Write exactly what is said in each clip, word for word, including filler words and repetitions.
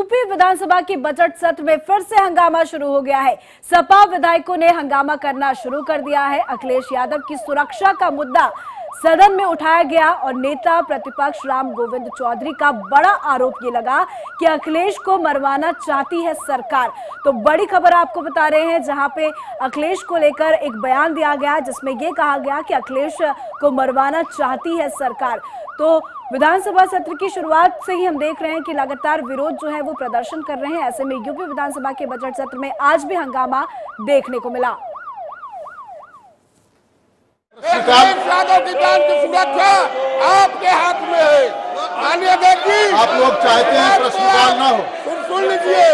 UP विधानसभा के budget सत्र में फिर से हंगामा शुरू हो गया है। सपा विधायकों ने हंगामा करना शुरू कर दिया है। अखिलेश यादव की सुरक्षा का मुद्दा सदन में उठाया गया और नेता प्रतिपक्ष राम गोविंद चौधरी का बड़ा आरोप ये लगा कि अखिलेश को मरवाना चाहती है सरकार। तो बड़ी खबर आपको बता रहे हैं, जहां पे अखिलेश को लेकर एक बयान दिया गया जिसमें ये कहा गया कि अखिलेश को मरवाना चाहती है सरकार। तो विधानसभा सत्र की शुरुआत से ही हम देख रहे हैं कि लगातार विरोध जो है वो प्रदर्शन कर रहे हैं। ऐसे में यूपी विधानसभा के बजट सत्र में आज भी हंगामा देखने को मिला। यादव की जान की सुरक्षा आपके हाथ में है। मानिए देखिए, आप लोग चाहते हैं प्रश्नकाल ना हो, सुन लीजिए।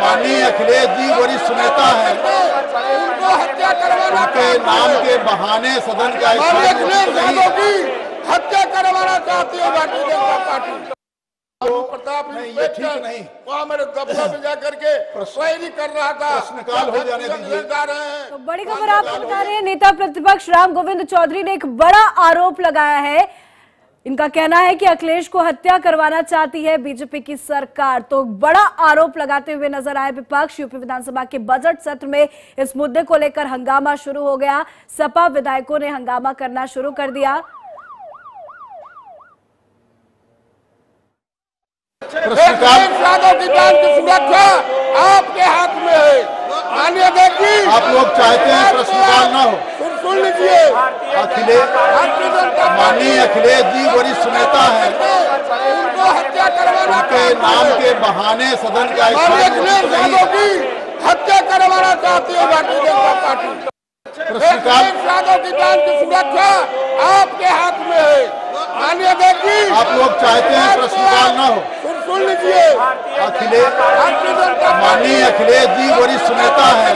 माननीय अखिलेश जी वरिष्ठ नेता है, उनको हत्या करवाना के नाम के बहाने सदन का अखिलेश यादव की हत्या करवाना चाहती है भारतीय जनता पार्टी। प्रताप नहीं, वहाँ मेरे दफ्तर में जाकर के प्रश्न कर रहा था, निकाल हो जाने दीजिए। तो बड़ी खबर आपको बता रहे हैं, नेता प्रतिपक्ष राम गोविंद चौधरी ने एक बड़ा आरोप लगाया है। इनका कहना है कि अखिलेश को हत्या करवाना चाहती है बीजेपी की सरकार। तो बड़ा आरोप लगाते हुए नजर आए विपक्ष। यूपी विधानसभा के बजट सत्र में इस मुद्दे को लेकर हंगामा शुरू हो गया। सपा विधायकों ने हंगामा करना शुरू कर दिया। यादव की जान की सुरक्षा आपके हाथ में है। मानिए देखिए, आप लोग चाहते हैं प्रश्नकाल ना हो, सुन लीजिए। माननीय अखिलेश जी वरिष्ठ नेता है, उनको हत्या करवाना के नाम के बहाने सदन का अखिलेश यादव की हत्या करवाना चाहती है भारतीय जनता पार्टी। अखिलेश यादव की जान की सुरक्षा आपके हाथ में है। मानिए देखिए, आप लोग चाहते हैं प्रश्नकाल ना हो, सुन लीजिए। माननीय अखिलेश जी वरिष्ठ नेता है,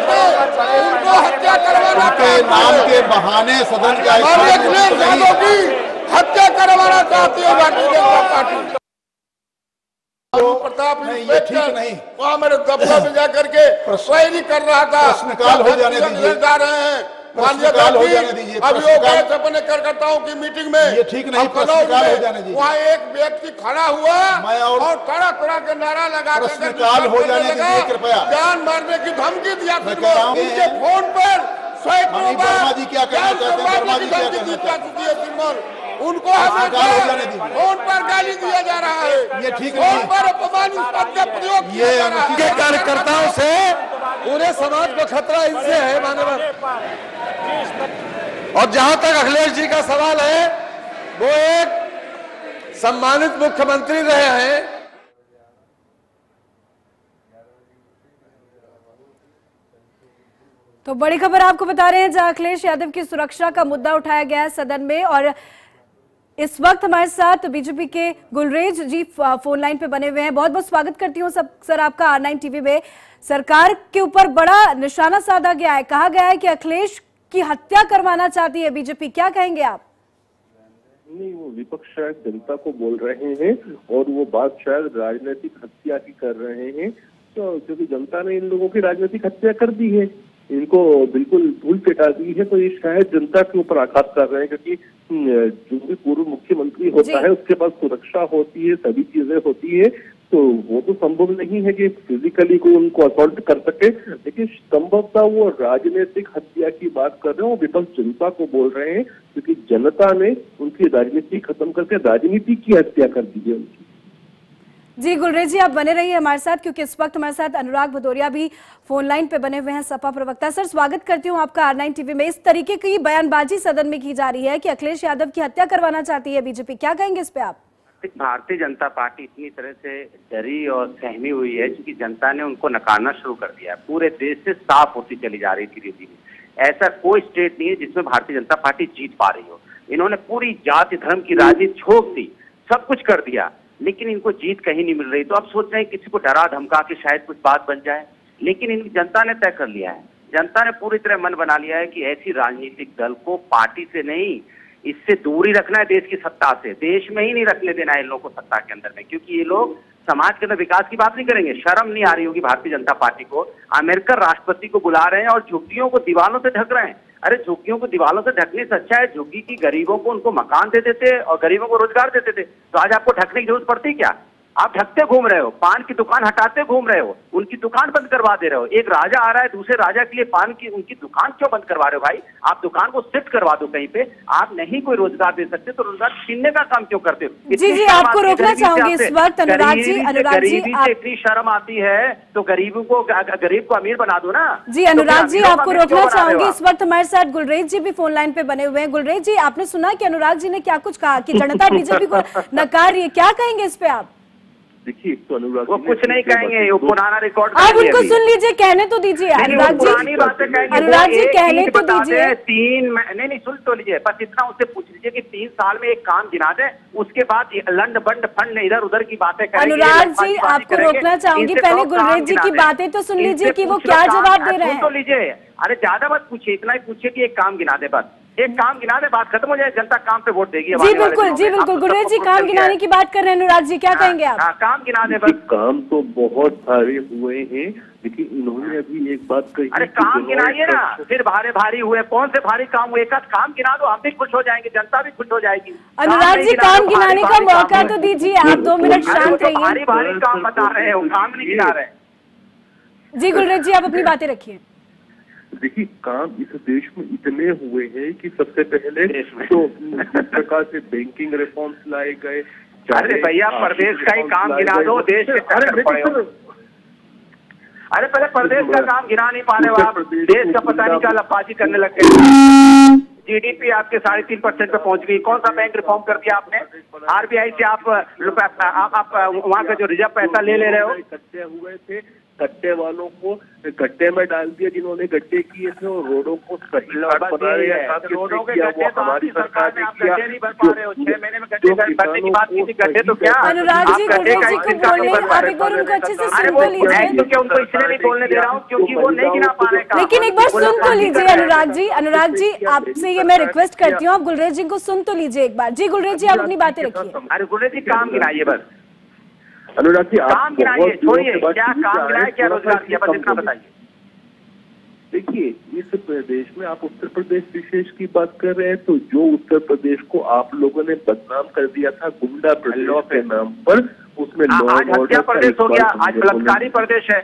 उनको हत्या करवाना के नाम के बहाने सदन का अखिलेश यादव की हत्या करवाना चाहती है भारतीय जनता पार्टी। प्रताप नहीं, वहाँ मेरे दफ्तर में जाकर के प्रश्न कर रहा था, निकाल हो जाने दीजिए। जा रहे हैं अपने कार्यकर्ताओं की मीटिंग में, ये ठीक नहीं, वहाँ एक व्यक्ति खड़ा हुआ और खड़ा खड़ा के नारा लगा जान मारने की धमकी दिया। उनके फोन पर जी क्या कहना, उनको फोन पर गाली दिया जा रहा है, ये ठीक नहीं। प्रयोग ये उनके कार्यकर्ताओं से पूरे समाज को खतरा इनसे है माननीय। और जहां तक अखिलेश जी का सवाल है, वो एक सम्मानित मुख्यमंत्री रहे हैं। तो बड़ी खबर आपको बता रहे हैं, जहां अखिलेश यादव की सुरक्षा का मुद्दा उठाया गया है सदन में। और इस वक्त हमारे साथ बीजेपी के गुलरेज जी फोन लाइन पे बने हुए हैं। बहुत बहुत स्वागत करती हूँ सब सर आपका आर नाइन टीवी में। सरकार के ऊपर बड़ा निशाना साधा गया है, कहा गया है कि अखिलेश की हत्या करवाना चाहती है बीजेपी, क्या कहेंगे आप? नहीं, वो विपक्ष शायद जनता को बोल रहे हैं और वो बात शायद राजनीतिक हत्या की कर रहे हैं। तो क्योंकि जनता ने इन लोगों की राजनीतिक हत्या कर दी है, इनको बिल्कुल भूल चटा दी है, तो ये शायद जनता के ऊपर आघात कर रहे हैं। क्योंकि जो भी पूर्व मुख्यमंत्री होता है उसके पास सुरक्षा होती है, सभी चीजें होती है, तो वो तो संभव नहीं है कि फिजिकली कोई उनको असॉल्ट कर सके। लेकिन संभवतः वो राजनीतिक हत्या की बात कर रहे हैं, वो विपक्ष जनता को बोल रहे हैं, क्योंकि जनता ने उनकी राजनीति खत्म करके राजनीति की हत्या कर दी है उनकी। जी गुलरेज जी, आप बने रहिए हमारे साथ, क्योंकि इस वक्त हमारे साथ अनुराग भदौरिया भी फोन लाइन पे बने हुए हैं सपा प्रवक्ता। सर स्वागत करती हूँ आपका आर नाइन टीवी में। इस तरीके की बयानबाजी सदन में की जा रही है कि अखिलेश यादव की हत्या करवाना चाहती है बीजेपी, क्या कहेंगे इस पे आप? भारतीय जनता पार्टी इतनी तरह से डरी और सहमी हुई है क्योंकि जनता ने उनको नकारना शुरू कर दिया है। पूरे देश से साफ होती चली जा रही धीरे धीरे। ऐसा कोई स्टेट नहीं है जिसमें भारतीय जनता पार्टी जीत पा रही हो। इन्होंने पूरी जाति धर्म की राजनीति छोड़ दी, सब कुछ कर दिया, लेकिन इनको जीत कहीं नहीं मिल रही। तो अब सोच रहे हैं किसी को डरा धमका के शायद कुछ बात बन जाए, लेकिन इन जनता ने तय कर लिया है, जनता ने पूरी तरह मन बना लिया है कि ऐसी राजनीतिक दल को पार्टी से नहीं, इससे दूरी रखना है, देश की सत्ता से, देश में ही नहीं रखने देना है इन लोगों को सत्ता के अंदर में। क्योंकि ये लोग समाज के अंदर विकास की बात नहीं करेंगे। शर्म नहीं आ रही होगी भारतीय जनता पार्टी को। अमेरिका राष्ट्रपति को बुला रहे हैं और झुग्गियों को दीवालों से ढक रहे हैं। अरे झुग्गियों को दीवालों से ढकने से अच्छा है झुग्गी की गरीबों को उनको मकान दे देते और गरीबों को रोजगार देते थे, तो आज आपको ढकने की जरूरत पड़ती क्या? आप ढकते घूम रहे हो, पान की दुकान हटाते घूम रहे हो, उनकी दुकान बंद करवा दे रहे हो। एक राजा आ रहा है, दूसरे राजा के लिए पान की उनकी दुकान क्यों बंद करवा रहे हो भाई? आप दुकान को शिफ्ट करवा दो कहीं पे। आप नहीं कोई रोजगार दे सकते तो रोजगार छीनने का काम क्यों करते हो? जी जी, आपको रोकना चाहूंगी इस वक्त अनुराग जी। अनुराग जी, गरीबी से इतनी शर्म आती है तो गरीबों को गरीब को अमीर बना दो ना जी। अनुराग जी, आपको रोकना चाहूंगी इस वक्त। हमारे साथ गुलरेज जी भी फोन लाइन पे बने हुए हैं। गुलरेज जी, आपने सुना की अनुराग जी ने क्या कुछ कहा की जनता बीजेपी को नकार रही है, क्या कहेंगे इस पे आप? देखिए, तो अनुराग वो कुछ नहीं कहेंगे, वो पुराना रिकॉर्ड। आप उनको सुन लीजिए, कहने तो दीजिए अनुराग जी। पुरानी बातें कहेंगे अनुराग जी, कहने तो दीजिए। तीन नहीं नहीं सुन तो लीजिए, बस इतना उससे पूछ लीजिए कि तीन साल में एक काम गिना दे, उसके बाद लंड बंड फंड इधर उधर की बातें करेंगे। अनुराग जी, आपको रोकना चाहूंगी, पहले गुलरेज जी की बातें तो सुन लीजिए की वो क्या जवाब दे रहे हैं। तो लीजिए, अरे ज्यादा मत पूछिए, इतना ही पूछिए की एक काम गिना दे, बस एक काम गिना दे, बात खत्म हो जाए, जनता काम पे वोट देगी। जी बिल्कुल, जी बिल्कुल। गुलरेज जी, काम गिनाने की बात कर रहे हैं। अनुराग जी, क्या कहेंगे आप? हाँ, काम गिना दे बस। काम तो बहुत सारे हुए हैं, लेकिन उन्होंने अभी एक बात कही। अरे काम गिनाइए ना, फिर भारे भारी हुए, कौन से भारी काम हुए? एक काम गिना दो, हम भी खुश हो जाएंगे, जनता भी खुश हो जाएगी। अनुराग जी, काम गिनाने का मौका तो दीजिए, आप दो मिनट शांत रहिए। भारी भारी काम बता रहे हो, काम नहीं गिना रहे। जी गुलरेज जी, आप अपनी बातें रखिए। देखिए, काम इस देश में इतने हुए हैं कि सबसे पहले तो प्रकार से बैंकिंग रिफॉर्म्स लाए गए। अरे भैया, प्रदेश का ही काम गिना दो, देश के चक्कर पड़े हो। अरे पहले प्रदेश का काम गिना नहीं पा रहे हो आप, देश का पता नहीं क्या लफाजी करने लग गए। जीडीपी आपके साढ़े तीन परसेंट पे पहुंच गई। कौन सा बैंक रिफॉर्म कर दिया आपने? आरबीआई से आप आप वहाँ का जो रिजर्व पैसा ले ले रहे हो। इकट्ठे हुए थे, गड्ढे वालों को गड्ढे में डाल दिया जिन्होंने गड्ढे किए थे, और रोडों को सही बना रहे हैं। रोडों के गड्ढे तो हमारी सरकार ने किया, नहीं भर पा रहे हो। छह महीने में गड्ढे भरने की बात की थी, गड्ढे तो क्या आप गड्ढे का इंतजाम नहीं कर पा रहे हो? अरे वो मैं तो क्या उनको इसलिए नहीं बोलने दे रहा हूँ क्योंकि वो नहीं गिना पा रहे। लेकिन एक बार सुन तो लीजिए अनुराग जी। अनुराग जी, आपसे ये मैं रिक्वेस्ट करती हूँ, आप गुलरेज जी को सुन तो लीजिए एक बार। जी गुलरेज जी, आप अपनी बातें रखिए। अरे गुलरेज जी, काम गिनाइए बस। अनुराग जी, काम गिनाइए, छोड़िए क्या काम गिनाया, क्या रोजगार किया, बस इतना बताइए। देखिए, इस प्रदेश में आप उत्तर प्रदेश विशेष की बात कर रहे हैं, तो जो उत्तर प्रदेश को आप लोगों ने बदनाम कर दिया था गुंडा प्रदेश के नाम पर, उसमें आज हत्या प्रदेश हो गया, आज बलात्कारी प्रदेश है।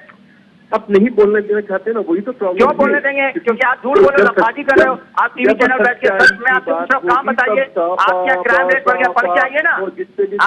आप नहीं बोलने देना चाहते ना, वही तो प्रॉब्लम। क्यों बोलने देंगे? क्योंकि आप झूठ बोल रहे हो, लफाजी कर रहे हो। आप टीवी चैनल बैठ के सच में आप सब काम बताइए। आप क्या क्राइम रेट बढ़ गया, पढ़ के आइए ना।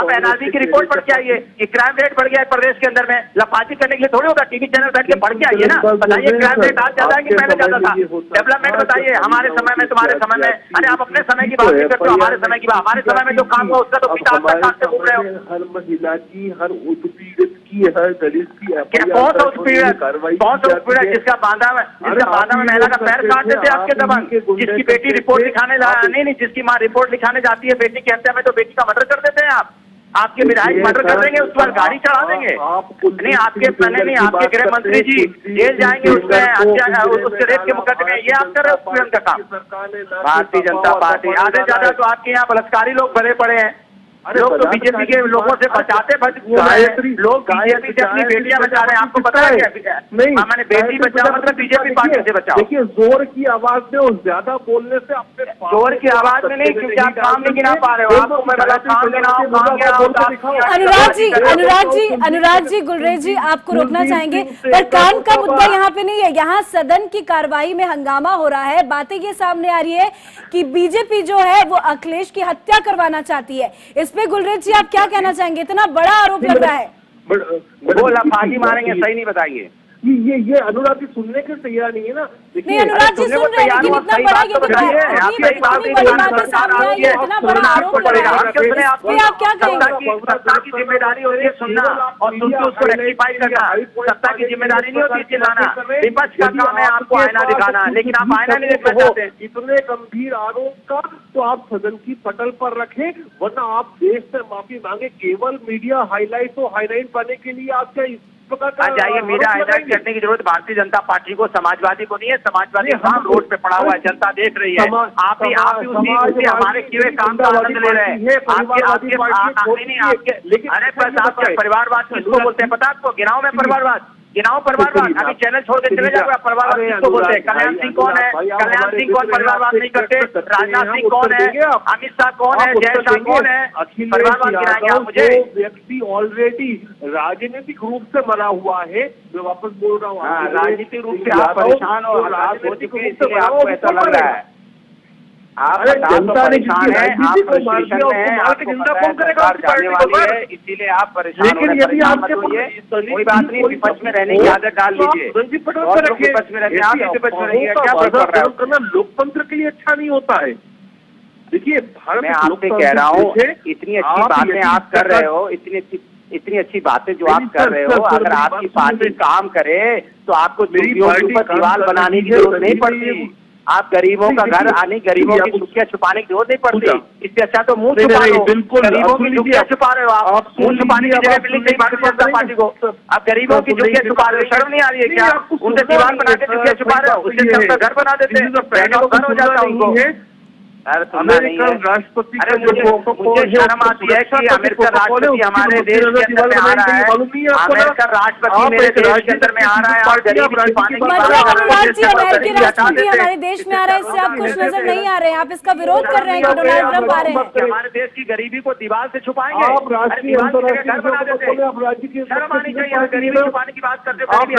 आप एनआरबी की रिपोर्ट पढ़ के आइए कि क्राइम रेट बढ़ गया है प्रदेश के अंदर में। लफाजी करने के लिए थोड़ी होगा, टीवी चैनल बैठ के पढ़ के आइए ना। बताइए क्राइम रेट आज ज्यादा है कि पहले ज्यादा था? डेवलपमेंट बताइए, हमारे समय में, तुम्हारे समय में। अरे आप अपने समय की बात नहीं करते हो, हमारे समय की बात। हमारे समय में जो काम हुआ उसका तो पिता आपका काम से घूम रहे हो। हर महिला की, हर उत्पीड़ित की, हर दलित की क्या बहुत उत्पीड़ित बहुत उत्पीड़न, जिसका बांधा जिसका बांधा में महिला का पैर काट देते आपके दबंग, जिसकी बेटी रिपोर्ट लिखाने नहीं नहीं जिसकी माँ रिपोर्ट लिखाने जाती है बेटी की हत्या में, तो बेटी का मर्डर कर देते हैं आप। आपके विधायक मर्डर कर देंगे, उस पर गाड़ी चढ़ा देंगे। नहीं आपके नहीं नहीं आपके गृह मंत्री जी जेल जाएंगे, उसमें उसके रेप के मुकदमे। ये आप कर रहे हो का काम। भारतीय जनता पार्टी आधे ज्यादा तो आपके यहाँ बलात्कारी लोग भरे पड़े हैं। लोग तो बीजेपी के लोगों से बचाते बच गायत्री लोग बीजेपी से अपनी बेटियां बचा रहे हैं। आपको पता है क्या? नहीं, मैंने बेटी बचाओ मतलब बीजेपी पार्टी से बचाओ। देखिए, जोर की आवाज में और ज्यादा बोलने से अपने जोर की आवाज में नहीं, क्योंकि आप काम नहीं गिना पा रहे हो। आपको मैं बता काम गिनाओ। अनुराग जी, अनुराग जी, अनुराग जी, गुलरेज जी, आपको रोकना चाहेंगे, पर काम का मुद्दा यहाँ पे नहीं है। यहाँ सदन की कार्रवाई में हंगामा हो रहा है। बातें ये सामने आ रही है की बीजेपी जो है वो अखिलेश की हत्या करवाना चाहती है। पे गुलरेज जी, आप क्या कहना चाहेंगे? इतना बड़ा आरोप लग रहा है, वो लफाजी मारेंगे, सही नहीं बताइए। ये ये ये अनुराग जी सुनने के तैयार नहीं है ना। नहीं अनुराग जी सुन रहे हैं, लेकिन इतना बड़ा ये आप क्या कहेंगे? सत्ता की जिम्मेदारी होती है सुनना और सुनकर उसको रेक्टिफाई करना। सत्ता की जिम्मेदारी नहीं होती चिल्लाना। विपक्ष का काम है आपको आईना दिखाना, लेकिन आप आईना नहीं देखना चाहते। इतने गंभीर आरोप का तो आप सदन की पटल पर रखें, वरना आप देश से माफी मांगे। केवल मीडिया हाईलाइट तो हाईलाइट पाने के लिए आप क्या जाइए? मीडिया हाईलाइट करने की जरूरत भारतीय जनता पार्टी को, समाजवादी को नहीं है। समाजवादी काम रोड पे पड़ा हुआ है, जनता देख रही है। आप ही आप ही उसी हमारे किए काम का आनंद ले रहे हैं। आपके आपके नहीं आपके, अरे बस आपके परिवारवाद को बोलते हैं, पता आपको? गिनाओ में परिवारवाद गिनाओ परिवारवाद, अभी चैनल छोड़ के चले जाओ। परिवारवाद किसको बोलते हैं? कल्याण सिंह कौन है? कल्याण सिंह कौन परिवारवाद नहीं करते? राजनाथ सिंह कौन है? अमित शाह कौन है? जयशंकर कौन है? परिवारवाद गिनाएंगे आप मुझे? व्यक्ति ऑलरेडी राजनीतिक रूप से मरा हुआ है, मैं वापस बोल रहा हूँ, राजनीतिक रूप से आप परेशान हो रहा है। आप जनता ने है, आप कौन करेगा जाने वाली है, इसीलिए आप परेशान हो रहे हैं। कोई बात नहीं, विपक्ष में रहने की आदत डाल लीजिए, विपक्ष में रहने आप विपक्ष में रहिए। क्या प्रदर्शन करना लोकतंत्र के लिए अच्छा नहीं होता है। देखिए भारत, मैं आपसे कह रहा हूँ, इतनी अच्छी बातें आप कर रहे हो, इतनी अच्छी इतनी अच्छी बातें जो आप कर रहे हो, अगर आपकी पार्टी काम करे तो आपको दीवार बनाने की जरूरत नहीं पड़ती। आप गरीबों का घर आने, गरीबों की दुखिया छुपाने की जरूरत नहीं पड़ती। इससे अच्छा तो मुंह छुपा लो। गरीबों की दुखिया छुपा रहे हो आप, मुंह छुपाने की जगह मिल गई भारतीय जनता पार्टी को। आप गरीबों की दुखिया छुपा रहे हो, शर्म नहीं आ रही है क्या? उनसे दीवार बना के दुखिया छुपा रहे हो, उससे सबका घर बना देते हैं, बहनों को घर हो जाता उनको। अमेरिकन राष्ट्रपति, अरे मुझे शर्म आती है कि अमेरिका राष्ट्रपति हमारे देश के अंदर में आ रहा है, अमेरिका राष्ट्रपति मेरे देश के अंदर में आ रहा है और गरीब पानी की राष्ट्रपति हमारे देश में आ रहा है, इससे आप खुश नजर नहीं आ रहे हैं। आप इसका विरोध कर रहे हैं कि डोनाल्ड ट्रम्प आ रहे हैं, हमारे देश की गरीबी को दीवार से छुपाएंगे, घर बना देते हैं। शर्म आनी चाहिए, गरीबी छुपाने की बात करते हैं, गरीब को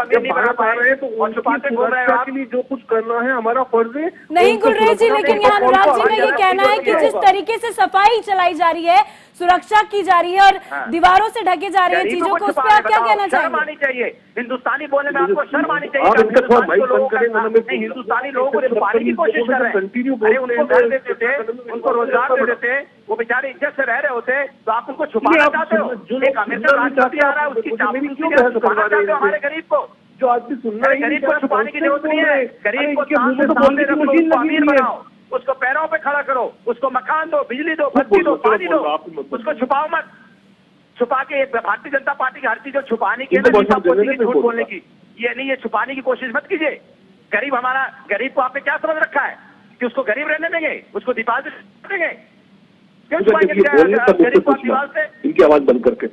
अमीर नहीं बना पा रहे हैं तो छुपाते बोल रहे हैं। आपके जो कुछ करना है हमारा फर्ज है नहीं गुलरेज जी, लेकिन यहाँ अनुराग जी का ये कहना है कि जिस तरीके से सफाई चलाई जा रही है, सुरक्षा की जा रही है और हाँ। दीवारों से ढके जा रही है चीजों को, उस पर आप क्या कहना चाहेंगे? हिंदुस्तानी बोलने में आपको शर्म आनी चाहिए। हिंदुस्तानी लोगों को छुपाने की कोशिश कर रहे हैं, उनको घर दे देते हैं, उनको रोजगार दे देते हैं, वो बेचारे इज्जत से रह रहे होते हैं, तो आप उनको छुपाना चाहते हो। जो एक अमेरिका राष्ट्रपति आ रहा है उसकी चाबी छुपाना चाहते हो हमारे गरीब को, जो आदमी सुनना है। गरीब को छुपाने की जरूरत नहीं है, गरीब को सामने सामने रखो, उसको अमीर बनाओ, उसको पैरों पे खड़ा करो, उसको मकान दो, बिजली दो, बत्ती दो, पानी दो, उसको छुपाओ मत। छुपा के भारतीय जनता पार्टी की हर चीज छुपाने की, झूठ बोलने की, ये नहीं, ये छुपाने की कोशिश मत कीजिए। गरीब हमारा, गरीब को आपने क्या समझ रखा है कि उसको गरीब रहने देंगे, उसको दीवार से देंगे? गरीब को दीवार से, इनकी आवाज बंद करके।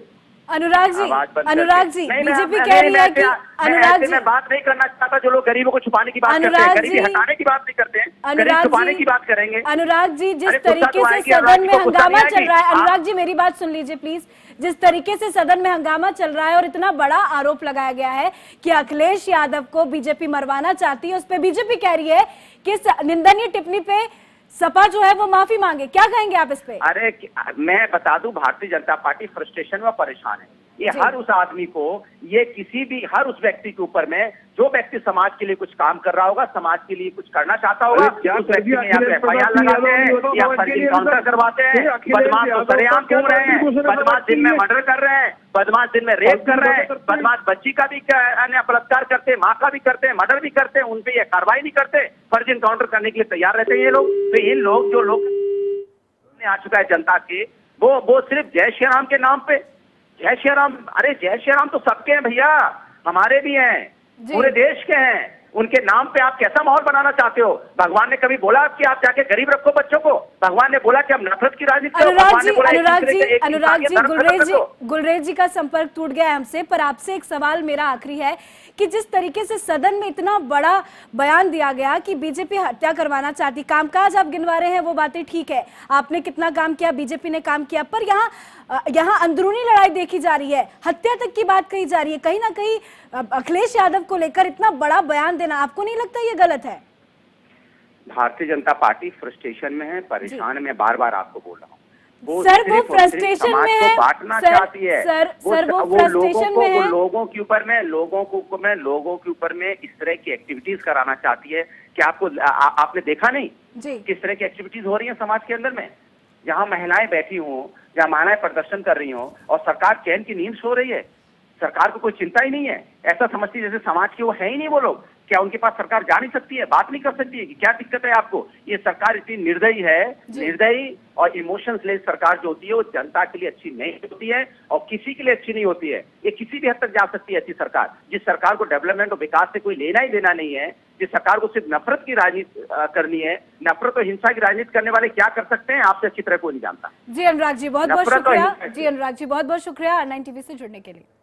अनुराग जी, अनुराग जी, बीजेपी कह रही है कि अनुराग जी, मैं बात नहीं करना चाहता जो लोग गरीबों को छुपाने की बात करते हैं, गरीबी हटाने की बात नहीं करते हैं, गरीब छुपाने की बात करेंगे। अनुराग जी, जिस तरीके से सदन में हंगामा चल रहा है, अनुराग जी मेरी बात सुन लीजिए प्लीज, जिस तरीके से सदन में हंगामा चल रहा है और इतना बड़ा आरोप लगाया गया है कि अखिलेश यादव को बीजेपी मरवाना चाहती है, उस पर बीजेपी कह रही है कि निंदनीय टिप्पणी पे सपा जो है वो माफी मांगे, क्या कहेंगे आप इस पे? अरे मैं बता दूं, भारतीय जनता पार्टी फ्रस्ट्रेशन में परेशान है। ये हर उस आदमी को, ये किसी भी, हर उस व्यक्ति के ऊपर में जो व्यक्ति समाज के लिए कुछ काम कर रहा होगा, समाज के लिए कुछ करना चाहता होगा, उस व्यक्ति में यहाँ पे एफ आई आर लगाते हैं या फर्जी काउंटर करवाते हैं। बदमाश तो सरेआम घूम रहे हैं, बदमाश दिन में मर्डर कर रहे हैं, बदमाश दिन में रेप कर रहे हैं, बदमाश बच्ची का भी अन्य बलात्कार करते हैं, माँ का भी करते हैं, मर्डर भी करते हैं, उनपे ये कार्रवाई नहीं करते, फर्जी इनकाउंटर करने के लिए तैयार रहते हैं ये लोग। तो ये लोग जो लोग आ चुका है जनता के, वो वो सिर्फ जय श्री राम के नाम पे, जय श्री राम, अरे जय श्री राम तो सबके हैं भैया, हमारे भी हैं, पूरे देश के हैं, उनके नाम पे आप कैसा माहौल बनाना चाहते हो? भगवान ने कभी बोला कि आप जाके गरीब रखो बच्चों को? भगवान ने बोला कि आप नफरत की राजनीति करो? भगवान ने बोला अनुराग जी, अनुराग जी, गुलरेज जी, गुलरेज जी का संपर्क टूट गया हमसे, पर आपसे एक सवाल मेरा आखिरी है कि जिस तरीके से सदन में इतना बड़ा बयान दिया गया कि बीजेपी हत्या करवाना चाहती, कामकाज आप गिनवा रहे हैं, वो बातें ठीक है, आपने कितना काम किया, बीजेपी ने काम किया, पर यहाँ यहाँ अंदरूनी लड़ाई देखी जा रही है, हत्या तक की बात कही जा रही है, कहीं ना कहीं अखिलेश यादव को लेकर इतना बड़ा बयान देना, आपको नहीं लगता ये गलत है? भारतीय जनता पार्टी फ्रस्ट्रेशन में है, परेशान में, बार बार आपको बोल रहा हूँ सर, वो फ्रस्ट्रेशन में है, बांटना चाहती है सर, सर वो फ्रस्ट्रेशन में है, लोगों के ऊपर में, लोगों को में, लोगों के ऊपर में इस तरह की एक्टिविटीज कराना चाहती है। क्या आपको आ, आ, आपने देखा नहीं किस तरह की एक्टिविटीज हो रही है समाज के अंदर में? जहाँ महिलाएं बैठी हों, जहाँ महिलाएं प्रदर्शन कर रही हों और सरकार चैन की नींद सो रही है, सरकार को कोई चिंता ही नहीं है, ऐसा समझती जैसे समाज के वो है ही नहीं वो लोग। क्या उनके पास सरकार जा नहीं सकती है, बात नहीं कर सकती है कि क्या दिक्कत है आपको? ये सरकार इतनी निर्दयी है, निर्दयी और इमोशंस लेस सरकार जो होती है वो जनता के लिए अच्छी नहीं होती है और किसी के लिए अच्छी नहीं होती है। ये किसी भी हद तक जा सकती है अच्छी सरकार, जिस सरकार को डेवलपमेंट और विकास से कोई लेना ही देना नहीं है, जिस सरकार को सिर्फ नफरत की राजनीति करनी है, नफरत और हिंसा की राजनीति करने वाले क्या कर सकते हैं आपसे अच्छी तरह कोई नहीं जानता। जी अनुराग जी, बहुत बहुत शुक्रिया। जी अनुराग जी, बहुत बहुत शुक्रिया नाइन टीवी से जुड़ने के लिए।